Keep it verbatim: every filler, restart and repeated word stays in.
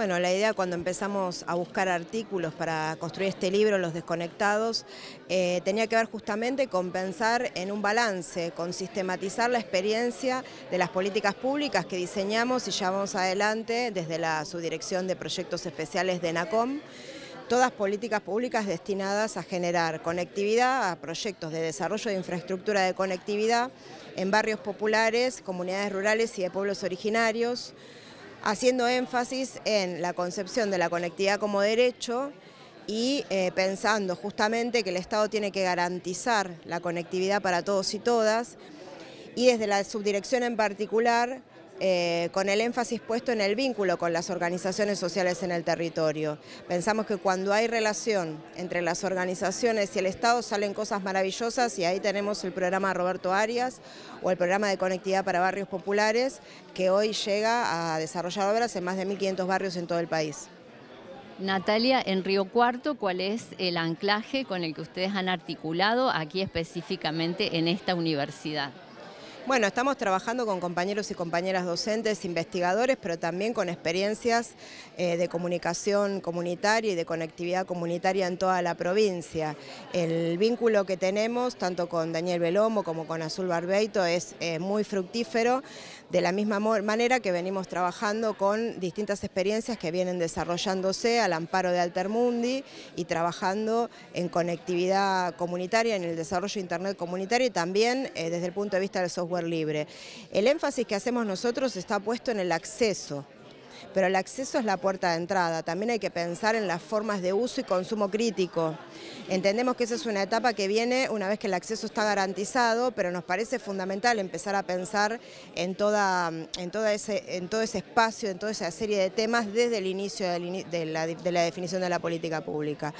Bueno, la idea cuando empezamos a buscar artículos para construir este libro, Los Desconectados, eh, tenía que ver justamente con pensar en un balance, con sistematizar la experiencia de las políticas públicas que diseñamos y llevamos adelante desde la Subdirección de Proyectos Especiales de ENACOM. Todas políticas públicas destinadas a generar conectividad, a proyectos de desarrollo de infraestructura de conectividad en barrios populares, comunidades rurales y de pueblos originarios, haciendo énfasis en la concepción de la conectividad como derecho y eh, pensando justamente que el Estado tiene que garantizar la conectividad para todos y todas, y desde la subdirección en particular, Eh, con el énfasis puesto en el vínculo con las organizaciones sociales en el territorio. Pensamos que cuando hay relación entre las organizaciones y el Estado salen cosas maravillosas, y ahí tenemos el programa Roberto Arias o el programa de Conectividad para Barrios Populares, que hoy llega a desarrollar obras en más de mil quinientos barrios en todo el país. Natalia, en Río Cuarto, ¿cuál es el anclaje con el que ustedes han articulado aquí específicamente en esta universidad? Bueno, estamos trabajando con compañeros y compañeras docentes, investigadores, pero también con experiencias eh, de comunicación comunitaria y de conectividad comunitaria en toda la provincia. El vínculo que tenemos, tanto con Daniel Velomo como con Azul Barbeito, es eh, muy fructífero, de la misma manera que venimos trabajando con distintas experiencias que vienen desarrollándose al amparo de Alter Mundi y trabajando en conectividad comunitaria, en el desarrollo de Internet comunitario y también eh, desde el punto de vista del software libre. El énfasis que hacemos nosotros está puesto en el acceso, pero el acceso es la puerta de entrada. También hay que pensar en las formas de uso y consumo crítico. Entendemos que esa es una etapa que viene una vez que el acceso está garantizado, pero nos parece fundamental empezar a pensar en, toda, en, toda ese, en todo ese espacio, en toda esa serie de temas desde el inicio de la, de la definición de la política pública.